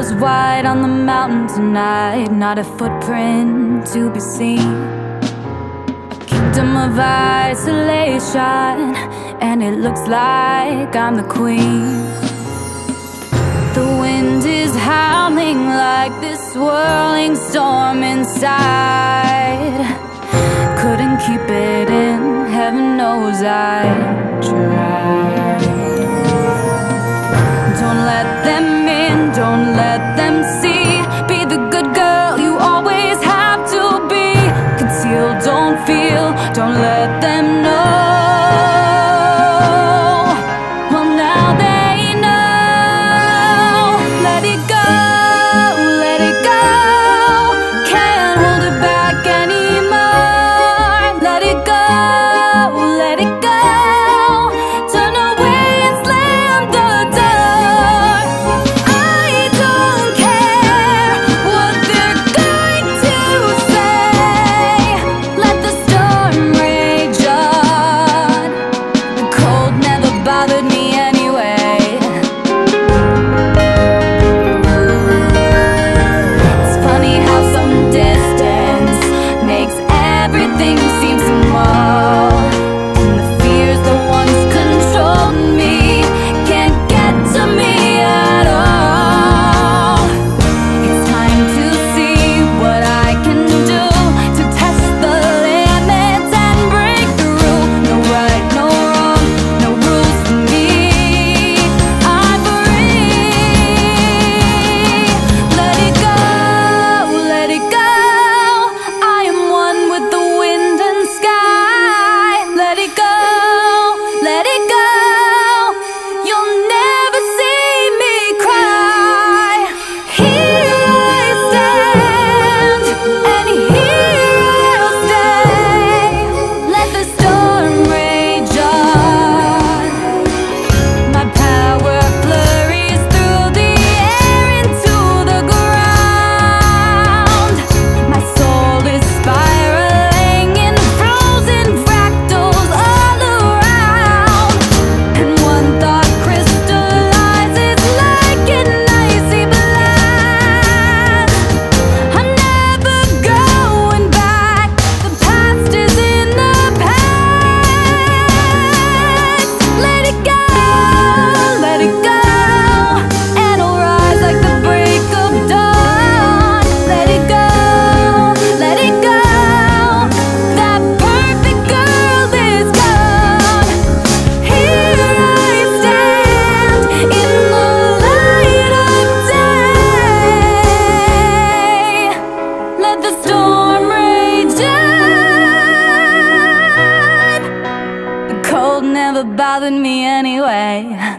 shadows wide on the mountain tonight, not a footprint to be seen. A kingdom of isolation, and it looks like I'm the queen. The wind is howling like this swirling storm inside. Couldn't keep it in, heaven knows I tried. Don't let them in, don't let them see. Be the good girl you always have to be. Conceal, don't feel, don't let them know. Well, now they know. Let it go, let it go. Can't hold it back anymore. Let it go, let it go. Turn away and slam the door. I don't care what they're going to say. Let the storm rage on. The cold never bothered me anyway. It's funny how some distance makes everything seem small. Never bothered me anyway.